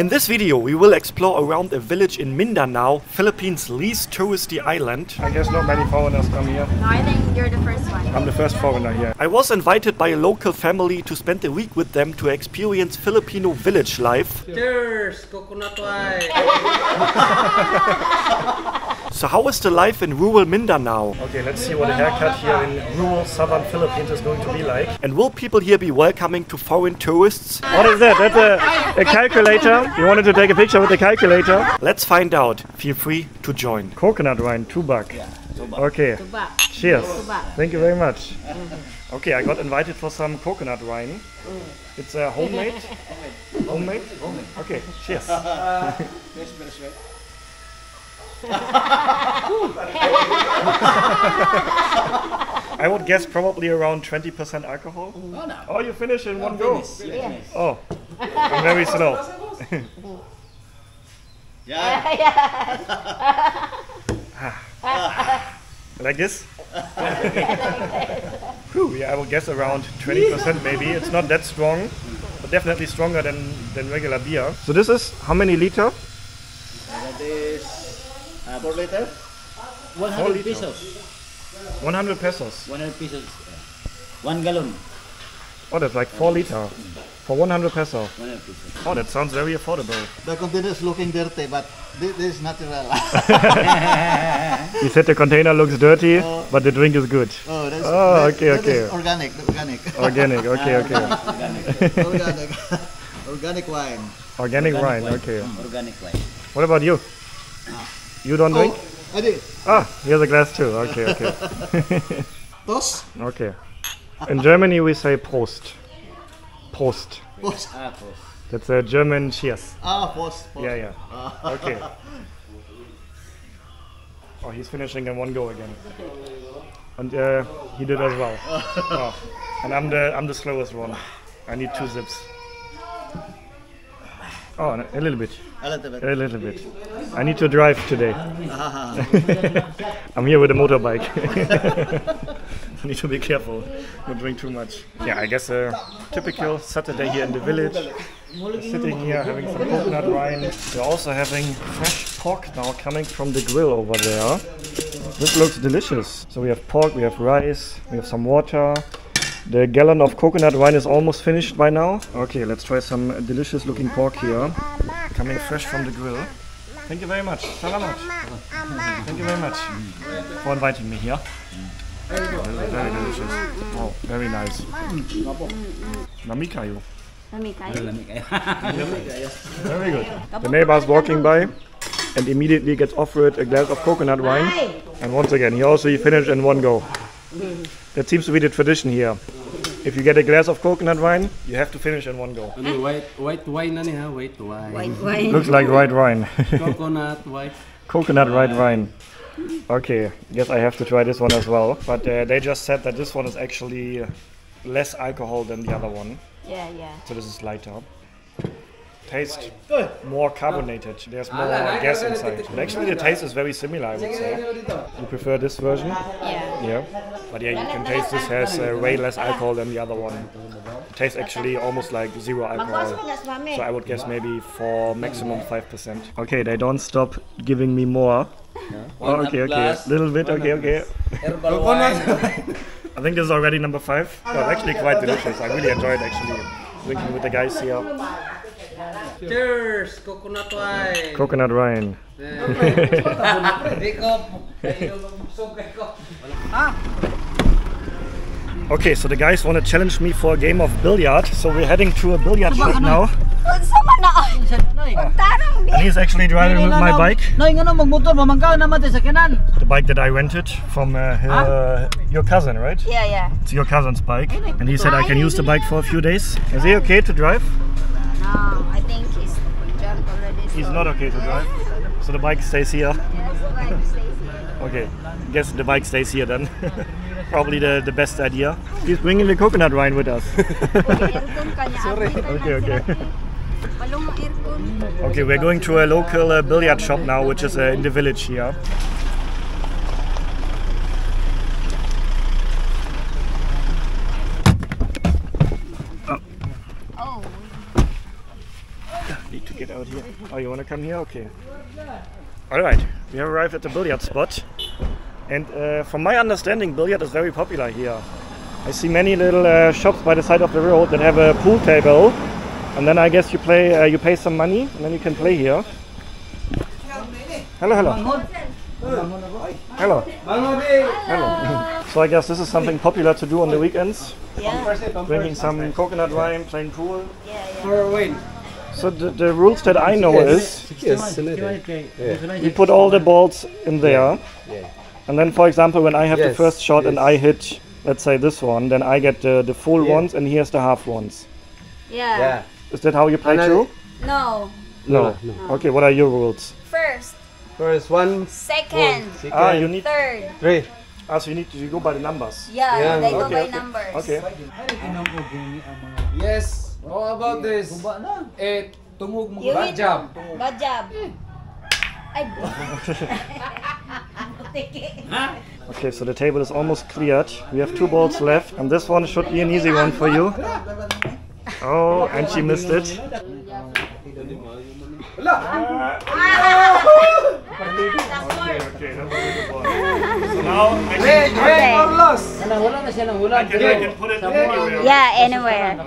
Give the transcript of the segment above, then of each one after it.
In this video we will explore around a village in Mindanao, Philippines' least touristy island. I guess not many foreigners come here. No, I think you're the first one. I'm the first foreigner here. I was invited by a local family to spend a week with them to experience Filipino village life. Cheers! Coconut wine! So how is the life in rural Mindanao? Okay, let's see what a haircut here in rural southern Philippines is going to be like. And will people here be welcoming to foreign tourists? What is that? That's a calculator. You wanted to take a picture with the calculator? Let's find out. Feel free to join. Coconut wine, tubac. Yeah, tubac. Okay, tubac. Cheers. Tubac. Thank you very much. Okay, I got invited for some coconut wine. It's homemade. Homemade? Homemade. Okay, cheers. I would guess probably around 20% alcohol. Oh, no. Oh, you finish in one go. Yes. Oh, I'm very slow. Yeah. Like this? Whew, yeah, I would guess around 20% maybe. It's not that strong, but definitely stronger than regular beer. So this is how many liter? That is 4 liters? 100 pesos. 100 pesos? 100 pesos. 1 gallon. Oh, that's like 4 liter. For 100 pesos. 100 pesos. Oh, that sounds very affordable. The container is looking dirty, but this is natural. You said the container looks dirty, but the drink is good. Oh, that's, okay. That organic, organic. Okay, okay. Organic. Organic wine. Organic wine, okay. Organic wine. What about you? You don't drink? I do. Ah, here's a glass too. Okay, okay. Prost. Okay. In Germany we say Prost. Prost. Prost. Ah, Prost. That's a German cheers. Ah, Prost. Prost. Yeah, yeah. Ah. Okay. Oh, he's finishing in one go again. And he did as well. Oh. And I'm the slowest one. I need 2 sips. Oh, a little bit. A little bit. A little bit. I need to drive today. I'm here with a motorbike. I need to be careful. Don't drink too much. Yeah, I guess a typical Saturday here in the village. We're sitting here having some coconut wine. We're also having fresh pork now coming from the grill over there. This looks delicious. So we have pork, we have rice, we have some water. The gallon of coconut wine is almost finished by now. Okay, let's try some delicious looking pork here. Coming fresh from the grill. Thank you very much. Salamat. Thank you very much for inviting me here. Very delicious. Oh, very nice. Namikayo. Very good. The neighbor's walking by and immediately gets offered a glass of coconut wine. And once again, he finished in one go. That seems to be the tradition here. If you get a glass of coconut wine, you have to finish in one go. White wine, anyhow. White wine. White wine. Looks like white wine. Coconut white. Coconut white wine. Okay, guess I have to try this one as well. But they just said that this one is actually less alcohol than the other one. Yeah, yeah. So this is lighter. Taste more carbonated. There's more gas inside. But actually, the taste is very similar, I would say. You prefer this version? Yeah. Yeah. But yeah, you can taste this has way less alcohol than the other one. It tastes actually almost like zero alcohol. So I would guess maybe for maximum 5%. Okay, they don't stop giving me more. Oh, okay, okay. Little bit, okay, okay. I think this is already number 5. No, it's actually quite delicious. I really enjoyed actually drinking with the guys here. Cheers! Coconut wine! Coconut wine. Okay, so the guys want to challenge me for a game of billiards, so we're heading to a billiard shop now. And he's actually driving with my bike. The bike that I rented from your cousin, right? Yeah, yeah. It's your cousin's bike. And he said I can use the bike for a few days. Is he okay to drive? No, I think he's drunk already. So he's not okay to drive? So the bike stays here? Yes, the bike stays here. Okay, guess the bike stays here then. Probably the best idea. He's bringing the coconut wine with us. Sorry. Okay, okay. Okay, we're going to a local billiard shop now, which is in the village here. here. Oh, you want to come here? Okay. Alright, we have arrived at the billiard spot. And from my understanding, billiard is very popular here. I see many little shops by the side of the road that have a pool table. And then I guess you play, you pay some money and then you can play here. Hello, hello. Hello. Hello. So I guess this is something popular to do on the weekends. Yeah. Drinking some coconut wine, playing pool. Yeah. So the rules that I know is you put all the balls in there. And then, for example, when I have the first shot and I hit, let's say this one, then I get the full ones and here's the half ones. Yeah. Is that how you play too? No. No. Okay, what are your rules? First one. Second. You need third. Three. Ah, so you need to go by the numbers. Yeah, they go by numbers. Okay. Yes. How about this? Eight. Bad job. Bad job. Okay, so the table is almost cleared. We have two balls left, and this one should be an easy one for you. Oh, and she missed it. Yeah, anywhere.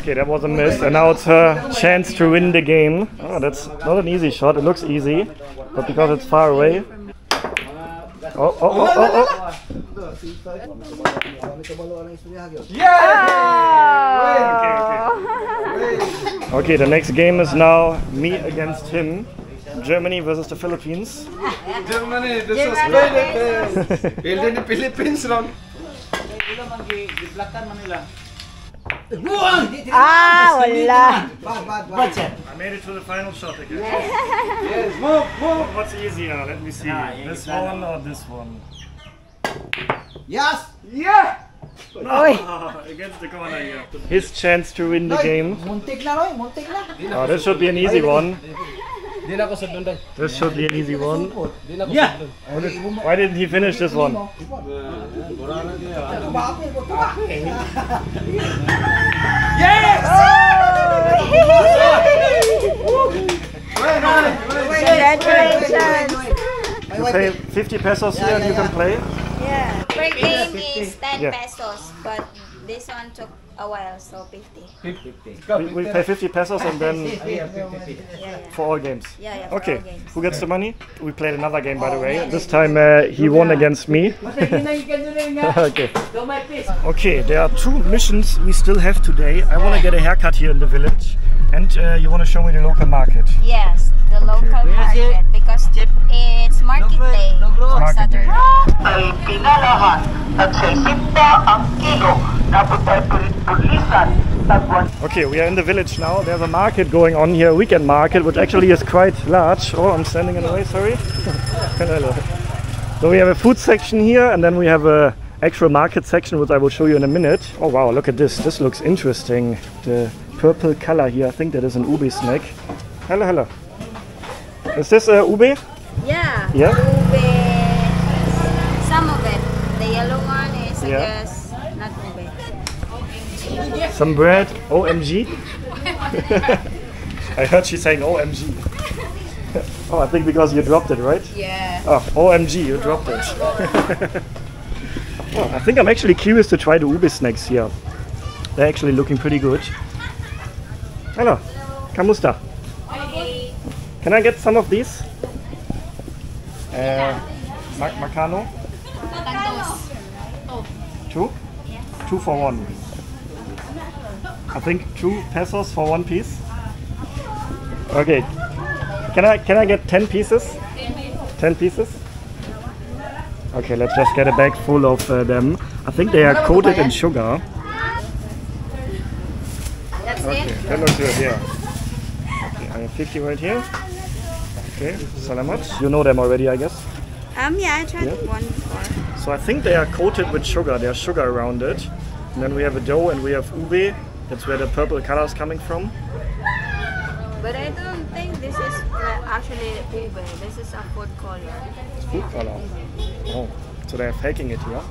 Okay, that was a miss, and now it's her chance to win the game. Oh, that's not an easy shot. It looks easy, but because it's far away. Oh! Yeah! Okay, the next game is now me against him. Germany versus the Philippines. Germany versus Philippines. Philippines wrong. Manila. Wala. I made it to the final shot again. Yes, move. What's easier? Let me see. This one or this one? Yes. Yeah. Against the corner here. His chance to win the game. Oh, this should be an easy one. This should be an easy one. Yeah. Why didn't he finish this one? Yes! Congratulations! You pay 50 pesos here and you can play? Yeah. Per game is 10 pesos, but this one took a while, so 50. We pay 50 pesos and then for all games. Yeah, okay, games. Who gets the money? We played another game, by the way. This time he won against me. Okay, there are two missions we still have today. I want to get a haircut here in the village. And you want to show me the local market? Yes, the local market, because it's market day. Ay pinalahan, ang kilo. Okay, we are in the village now. There's a market going on here, a weekend market, which actually is quite large. Oh, I'm standing in the way, sorry. So we have a food section here, and then we have a actual market section, which I will show you in a minute. Oh wow, look at this. This looks interesting. The purple color here. I think that is an ube snack. Hello, hello. Is this ube? Yeah. Yeah. Ube. Some of it. The yellow one is, I guess. Some bread, OMG. I heard she saying OMG. Oh, I think because you dropped it, right? Yeah. Oh, OMG, you dropped it. Oh, I think I'm actually curious to try the ube snacks here. They're actually looking pretty good. Hello. Kamusta? Hey. Can I get some of these? Macano? Two? Yes. 2 for 1. I think 2 pesos for 1 piece. Okay, can I get 10 pieces? 10 pieces. Okay, let's just get a bag full of them. I think they are coated in sugar. That's it. That looks good. Yeah. Okay, I have 50 right here. Okay, salamat. You know them already, I guess. Yeah, I tried one before. So I think they are coated with sugar. They are sugar rounded, and then we have a dough and we have ube. That's where the purple color is coming from. But I don't think this is actually ube. This is a food color. It's food color? Oh, so they're faking it here.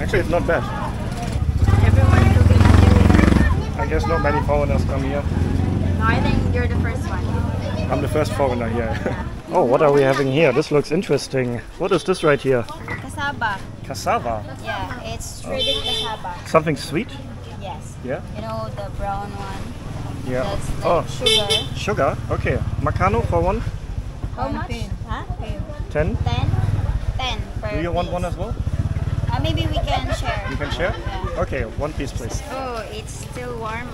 Actually, it's not bad. Everyone looking at you. I guess not many foreigners come here. No, I think you're the first one. I'm the first foreigner here. Yeah. Oh, what are we having here? This looks interesting. What is this right here? Cassava. Cassava? Yeah, it's shredded cassava. Something sweet? Yes. Yeah? You know, the brown one. Yeah. That's like sugar. Sugar? Okay. Macano for one? How much? Huh? 10? 10 for Do you piece. Want one as well? Maybe we can share. You can share? Yeah. Okay, one piece please. Oh, it's still warm.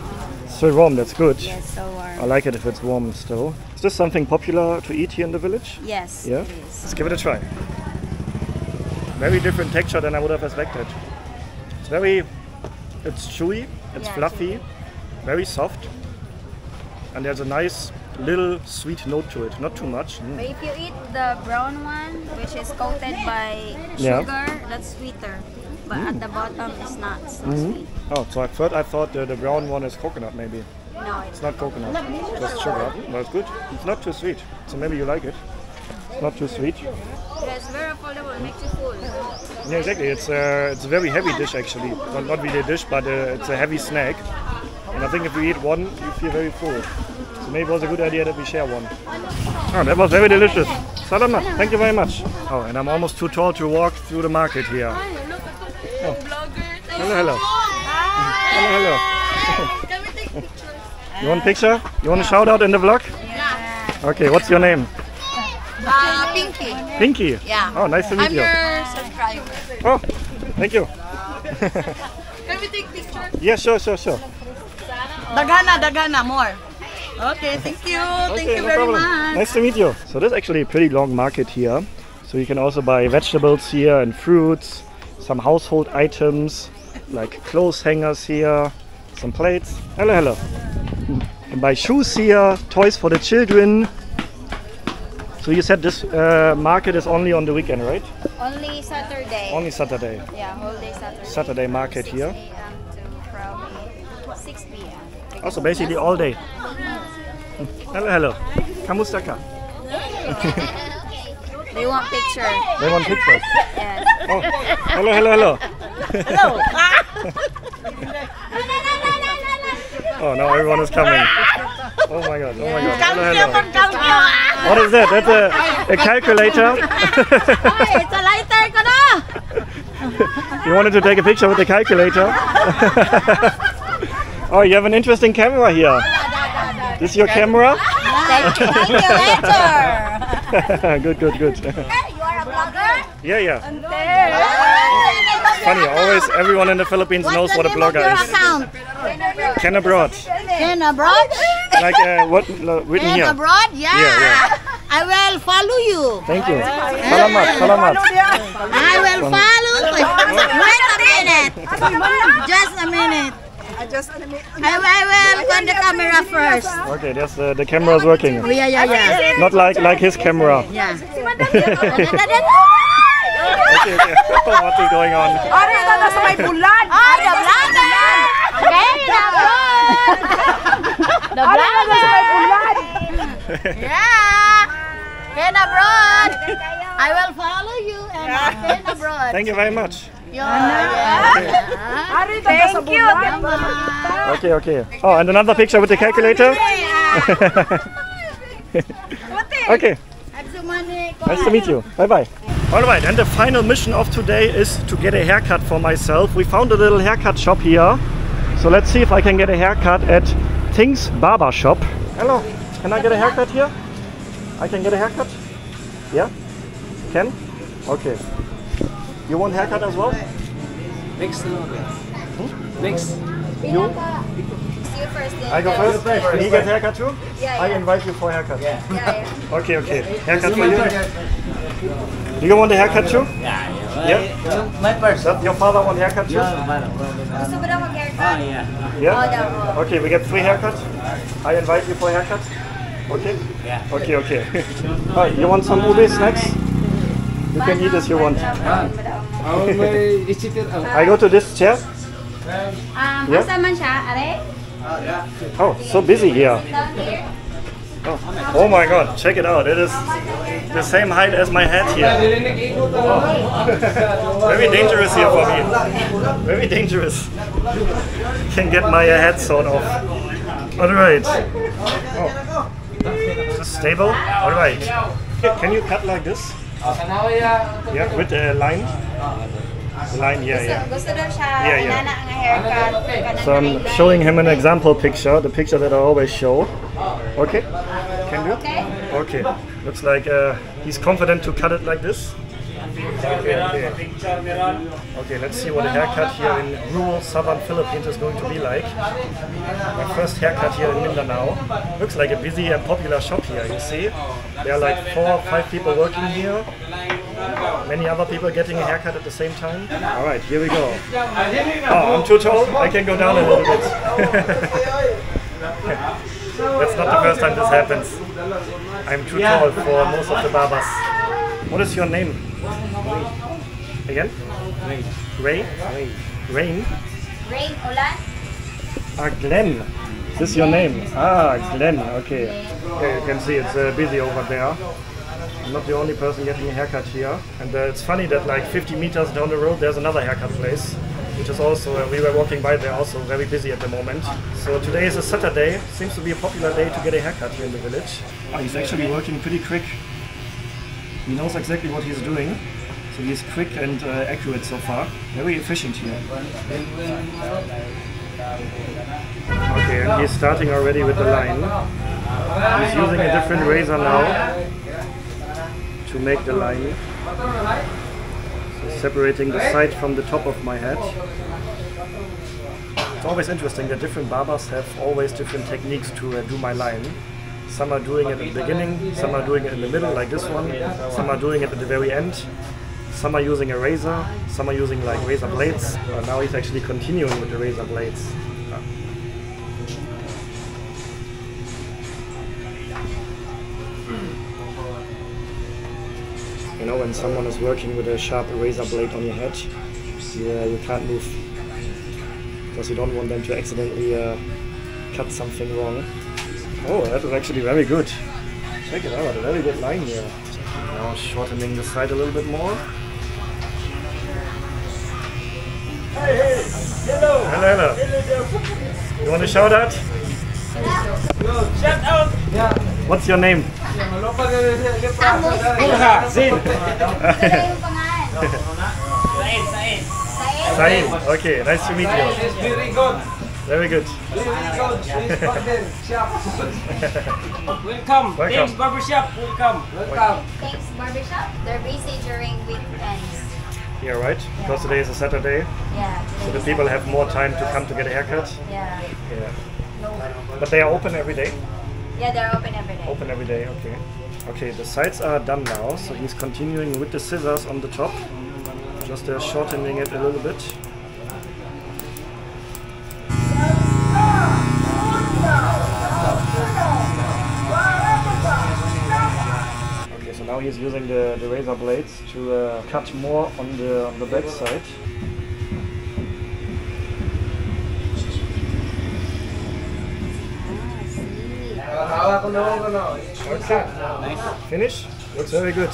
Still warm, that's good. Yeah, it's still warm. I like it if it's warm still. Is this something popular to eat here in the village? Yes, yeah? It is. Let's give it a try. Very different texture than I would have expected. It's very... It's chewy, it's fluffy, chewy. Very soft. And there's a nice little sweet note to it, not too much. But if you eat the brown one, which is coated by sugar, that's sweeter. But at the bottom, it's not so sweet. Oh, so at first I thought the brown one is coconut maybe. No, it's not coconut, it's just sugar. But it's good. It's not too sweet, so maybe you like it. It's not too sweet. Yeah, it's very affordable, it makes you full. Yeah, exactly. It's a very heavy dish actually. Not really a dish, but it's a heavy snack. And I think if you eat one, you feel very full. So maybe it was a good idea that we share one. Oh, that was very delicious. Salama, thank you very much. Oh, and I'm almost too tall to walk through the market here. Oh. Hello, hello. Hello, hello. You want a picture? You want a shout out in the vlog? Yeah. Okay, what's your name? Pinky. Pinky? Yeah. Oh, nice to meet you. I'm your subscriber. Oh, thank you. Can we take pictures? Yeah, sure. Dagana, more. Okay, thank you. Thank you very much. Nice to meet you. So there's actually a pretty long market here. So you can also buy vegetables here and fruits, some household items like clothes hangers here, some plates. Hello. You can buy shoes here, toys for the children. So you said this market is only on the weekend, right? Only Saturday. Only Saturday. Yeah, whole day Saturday. Saturday market here. 6 a.m. to probably 6 p.m. Also basically all day. Hello. Kamusta ka? They want pictures. They want pictures? Yes. Oh. Hello. Hello. Oh, now everyone is coming. Oh my god. Hello. What is that? That's a calculator. It's a lighter. You wanted to take a picture with the calculator? Oh, you have an interesting camera here. This is your camera? Thank you. Good. You are a blogger? Yeah. Funny, always everyone in the Philippines knows what a blogger is. Ken Abroad. Ken Abroad? Like what written here? Ken Abroad? Yeah. I will follow you. Thank you. Salamat. I will follow you. Wait a minute. Just a minute. I will on the camera first. Okay, the camera is working. Yeah. Not like his camera. Yeah. Okay. What is going on? The blogger. Yeah. Ken Abroad. I will follow you and Ken Abroad. Thank you very much. Yeah. Thank you. Okay. Oh, and another picture with the calculator. Okay. Nice to meet you. Bye. Alright, and the final mission of today is to get a haircut for myself. We found a little haircut shop here. So let's see if I can get a haircut at Ting's Barber Shop. Hello. Can I get a haircut here? I can get a haircut? Yeah? Can? Okay. You want haircut as well? Mix a little bit. Mix. You first. I go first? And he gets haircut too? Yeah. I invite you for haircut. Yeah. Okay. Haircut for you? Do you want a haircut too? Yeah. My person. Does your father want haircut too? No, my haircut. Yeah? Okay, we get 3 haircuts. I invite you for haircut. Okay? Yeah. Okay. Alright, you want some ube snacks? You can eat as you want. I go to this chair. Oh, so busy here. Oh my god, check it out. It is the same height as my head here. Very dangerous here for me. Very dangerous. Can get my head sawed off. Alright. Oh. Is this stable? Alright. Can you cut like this? Yeah, with a line. Line, yeah. So I'm showing him an example picture, the picture that I always show. Okay, can do. Okay, looks like he's confident to cut it like this. Okay, let's see what a haircut here in rural southern Philippines is going to be like. My first haircut here in Mindanao. Looks like a busy and popular shop here, you see. There are like 4 or 5 people working here. Many other people getting a haircut at the same time. All right, here we go. Oh, I'm too tall. I can go down a little bit. That's not the first time this happens. I'm too tall for most of the barbers. What is your name? Again? Ray. Rain? Rain Olas. Ah, Glenn. This is your name? Ah, Glenn. Okay. You can see it's busy over there. I'm not the only person getting a haircut here, and it's funny that like 50 meters down the road there's another haircut place, which is also, we were walking by, they're also very busy at the moment. So today is a Saturday, seems to be a popular day to get a haircut here in the village. Oh, he's actually working pretty quick. He knows exactly what he's doing, so he's quick and accurate so far. Very efficient here. Okay, and he's starting already with the line. He's using a different razor now to make the line, so separating the side from the top of my head. It's always interesting that different barbers have always different techniques to do my line. Some are doing it at the beginning, some are doing it in the middle like this one, some are doing it at the very end, some are using a razor, some are using like razor blades. But now he's actually continuing with the razor blades. You know, when someone is working with a sharp razor blade on your head, you can't move, because you don't want them to accidentally cut something wrong. Oh, that was actually very good. Check it out, a very good line here. Now shortening the side a little bit more. Hey, hey, hello! Hello, hello. You want to shout out? Shout out! Yeah. What's your name? Saeed. Okay, nice to meet you. Very good. Welcome. Ting's Barbershop. Welcome. Welcome. Ting's Barbershop. They're busy during weekends. Yeah, right? Yeah. Because today is a Saturday. Yeah. So the people have more time to come to get a haircut. Yeah. Yeah. No. But they are open every day. Yeah, they're open every day. Open every day, okay. Okay, the sides are done now, so he's continuing with the scissors on the top. Just shortening it a little bit. Okay, so now he's using the razor blades to cut more on the back side. Okay. Finish? Looks very good.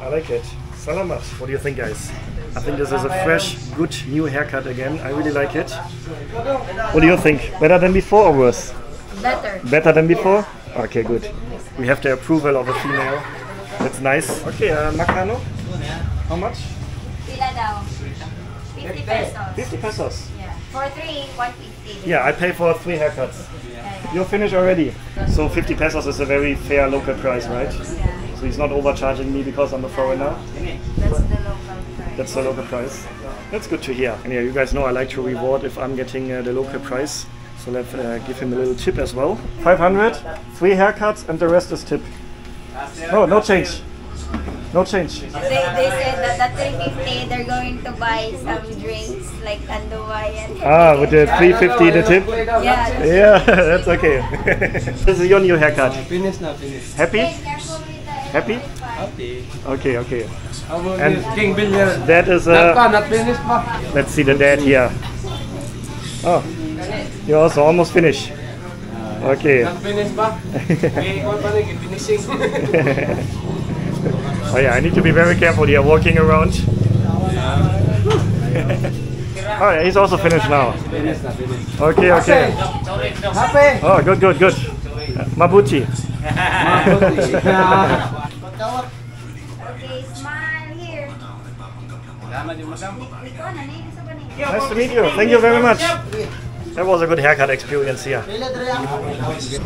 I like it. Salamat. What do you think, guys? I think this is a fresh, good new haircut again. I really like it. What do you think? Better than before or worse? Better. Better than before? Okay, good. We have the approval of a female. That's nice. Okay, Macano? How much? Pila daw. 50 pesos. 50 pesos? Yeah. For 3, 150. Yeah, I pay for 3 haircuts. You're finished already. So 50 pesos is a very fair local price, right? Yeah. So he's not overcharging me because I'm a foreigner. That's the local price. That's the local price. That's good to hear. And yeah, you guys know I like to reward if I'm getting the local price. So let's give him a little tip as well. 500, 3 haircuts, and the rest is tip. No, no change. No change. They said that at 350 they're going to buy some drinks like anduay and with the 350 the tip? Yeah. Yeah, that's okay. This is your new haircut. Finish now, finish. Happy? Happy? Happy. Okay, okay. And that is let's see the dad here. Oh, you're also almost finished. Okay. Oh yeah, I need to be very careful here walking around. Yeah. Oh yeah, he's also finished now. Okay, okay. Oh, good, good, good. Mabuti. Okay, smile here. Nice to meet you. Thank you very much. That was a good haircut experience here.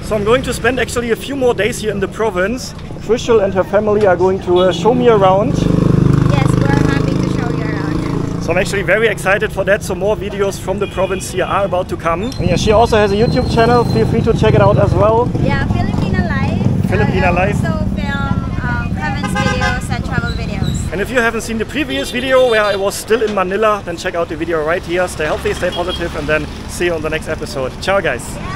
So I'm going to spend actually a few more days here in the province. Crishel and her family are going to show me around. Yes, we're happy to show you around. So I'm actually very excited for that. So more videos from the province here are about to come. And yeah, she also has a YouTube channel. Feel free to check it out as well. Yeah, Filipina Life. Filipina Life. So and if you haven't seen the previous video where I was still in Manila, then check out the video right here. Stay healthy, stay positive, and then see you on the next episode. Ciao guys!